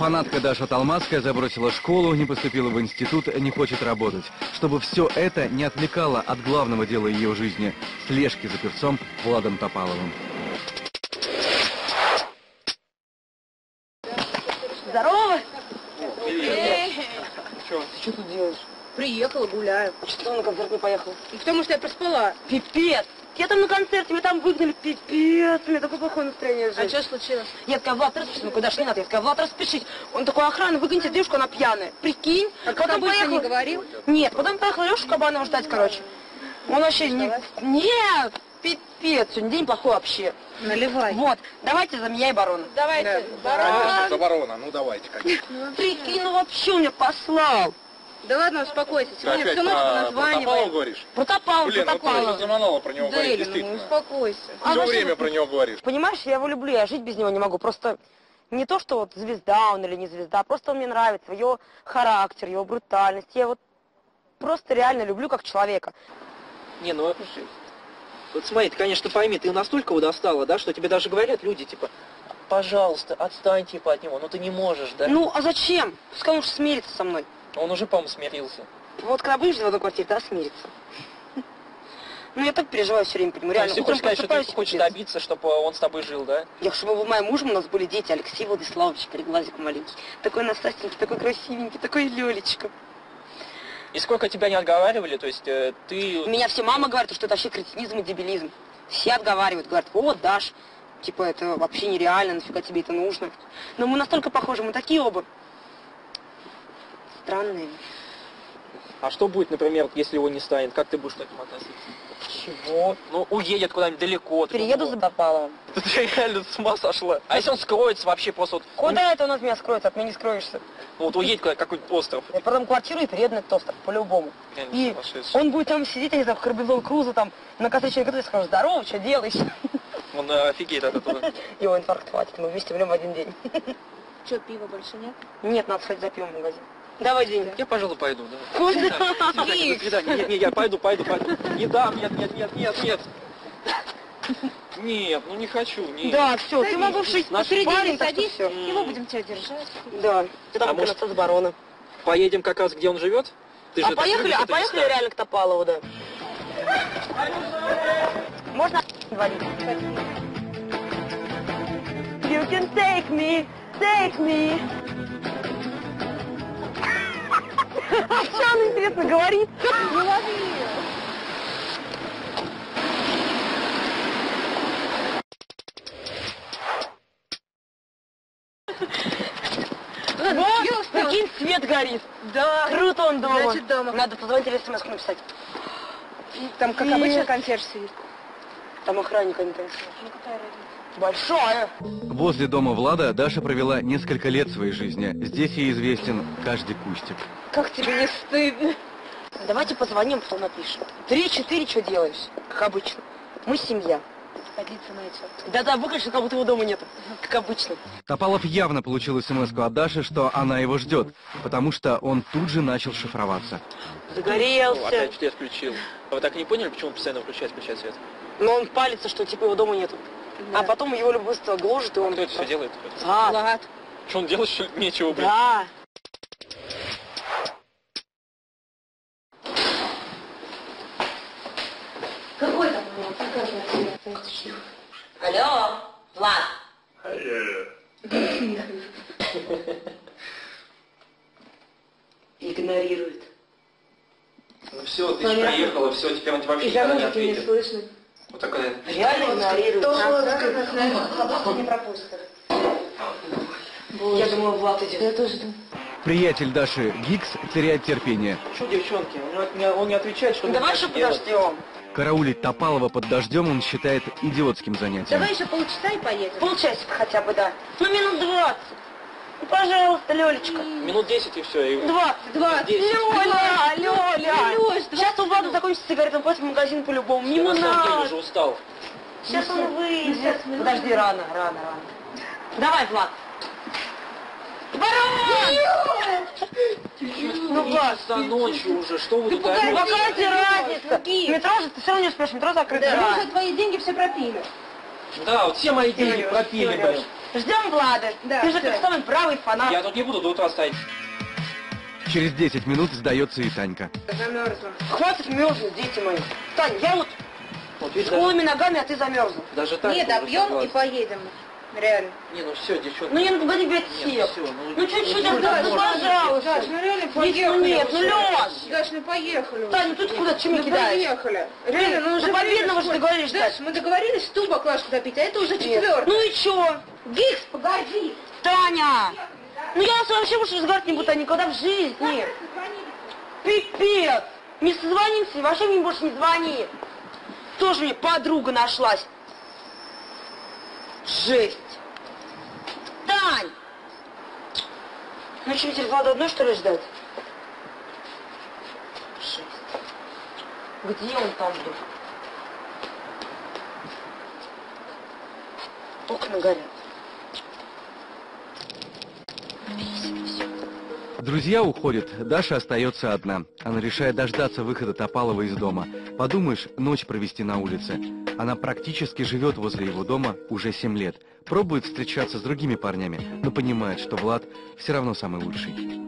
Фанатка Даша Толмацкая забросила школу, не поступила в институт, не хочет работать. Чтобы все это не отвлекало от главного дела ее жизни – слежки за певцом Владом Топаловым. Здорово! Что тут делаешь? Приехала, гуляю. А что ты на концерт не поехала? Ну, потому что я проспала. Пипец! Я там на концерте, меня там выгнали, пипец, у меня такое плохое настроение жизни. А что случилось? Я такая: Влад, распишись, ну куда ж не надо, я такая: Влад, распишись. Он такой: охрана, выгоните девушку, она пьяная. Прикинь. А потом поехал... не говорил? Нет, потом поехал Лешу Кабанова ждать, короче. Он вообще не... Нет, пипец, сегодня день плохой вообще. Наливай. Вот, давайте за меня и барона. Давайте, да. Барона. За барона, ну давайте, конечно. Прикинь, ну вообще он меня послал. Да ладно, успокойся. Сегодня всю ночь поназваниваем. Про Топалова говоришь? Про Топалова. Блин, ну ты же заманала про него говорить, действительно. Ну успокойся. Все время про него говоришь. Понимаешь, я его люблю, я жить без него не могу. Просто не то, что вот звезда он или не звезда, просто он мне нравится, его характер, его брутальность. Я его просто реально люблю как человека. Не, ну вот смотри, ты, конечно, пойми, ты настолько его достала, да, что тебе даже говорят люди, типа: пожалуйста, отстань типа от него, но ты не можешь, да? Ну а зачем? Пускай уж смирится со мной. Он уже, по-моему, смирился. Вот когда будешь жить в одной квартире, да, смирится. Ну, я так переживаю все время, понимаю. Реально, утром просыпаюсь. Ты хочешь добиться, чтобы он с тобой жил, да? Я хочу, чтобы моим мужем у нас были дети. Алексей Владиславович, переглазик маленький. Такой насастенький, такой красивенький, такой лёлечка. И сколько тебя не отговаривали, то есть ты... Меня все мама говорит, что это вообще кретинизм и дебилизм. Все отговаривают, говорят: вот, Даш, типа, это вообще нереально, нафига тебе это нужно. Но мы настолько похожи, мы такие оба. Странные. А что будет, например, если его не станет? Как ты будешь к этому относиться? Чего? Ну, уедет куда-нибудь далеко. Перееду за Топаловым. Ты реально с ума сошла. А если он скроется вообще просто вот... Куда это он от меня скроется? От меня не скроешься. Ну вот уедет куда-нибудь, какой-нибудь остров. Я продам квартиру и перееду на этот остров, по-любому. И он будет там сидеть, я там в Корбеллон Крузо, там, на костричной готове, скажу: здорово, что делаешь? Он офигеет от этого. Его инфаркт хватит, мы вместе умрем в один день. Что, пива больше нет? Нет, надо сходить за пивом в магазин. Давай деньги. Я, пожалуй, пойду. Давай. Куда? Нет, я пойду. Не дам, нет. Нет, ну не хочу, нет. Да, все, ты могу в 6 посередине садись, его будем тебя держать. Да, ты там просто с барона. Поедем как раз, где он живет? А поехали реально к Топалову, да. Можно водить? You can take me. А что она, интересно, говорит? Не лови ее. Вот, прикинь, свет горит. Да. Круто он дома. Значит, дома. Надо позвонить или смс-ку написать. Там, как обычно, консьерж сидит. Там охранника не танцует. Большая. Возле дома Влада Даша провела несколько лет своей жизни. Здесь ей известен каждый кустик. Как тебе не стыдно? Давайте позвоним, потом напишем. 3-4, что делаешь? Как обычно. Мы семья. Да-да, выключил, как будто его дома нету. Как обычно. Топалов явно получил смс-ку от Даши, что она его ждет, потому что он тут же начал шифроваться. Загорелся. Ну, опять что я включил. Вы так и не поняли, почему он постоянно включает свет? Но он палится, что типа его дома нету. Да. А потом его любовство гложет, и он... Кто это все делает? А, Влад. Что он делает, что нечего, блин? Да. Какой там у него? Какой? Алло, Влад. Алло. Игнорирует. Ну все, ты приехала, все, теперь он вообще никогда не ответит. Вот такая... Реально игнорирует. Кто не пропустит. Я думала, Влад идет. Я тоже думаю. Приятель Даши Гиггс теряет терпение. Что, девчонки, он не отвечает, что... Давай еще подождем. Караулить Топалова под дождем он считает идиотским занятием. Давай еще полчаса и поедем. Полчасика хотя бы, да. Ну, минут 20. Ну, пожалуйста, Лёлечка. Минут 10 и все. И... 20. 10. Лёля. Сейчас у Влада закончится сигарета, он пойдет в магазин по-любому. Не надо. Я уже устал. Сейчас он выйдет. Подожди, рано. Давай, Влад. Барон! Ну, Влад, за ночью уже, что вы тут орёте? Какая тебе разница? Метро же, ты все равно не успеешь, метро закрыто. Да, мы уже твои деньги все пропили. Да, вот все мои деньги пропили, блин. Ждем Влада. Да, ты же как самый правый фанат. Я тут не буду до утра стоять. Через 10 минут сдается и Танька. Замерзла. Хватит мерзнуть, дети мои. Тань, я вот с голыми ногами, а ты замерзла. Даже так. Нет, добьем и поедем. Реально. Не, ну все, девчонки. Ну я не говорю, ребят, все. Ну чуть-чуть, ну пожалуйста. Даш, ну реально поехали. Нет, ну Лёш. Даш, ну поехали. Тань, ну тут куда, чем мы кидаешь? Поехали. Реально, ну уже победного же ты говоришь, Даш. Мы договорились ту баклажку допить, а это уже четвертый. Ну и чё? Гиггс, погоди. Таня. Ну я вообще больше разговаривать не буду, а никогда в жизни. Пипец. Не созвонимся и вообще мне больше не звони. Тоже мне подруга нашлась. Жесть. Тань! Ну что, теперь Влада одной, что ли, ждать? Жесть. Где он там вдруг? Окна горят. Друзья уходят, Даша остается одна. Она решает дождаться выхода Топалова из дома. Подумаешь, ночь провести на улице. Она практически живет возле его дома уже 7 лет. Пробует встречаться с другими парнями, но понимает, что Влад все равно самый лучший.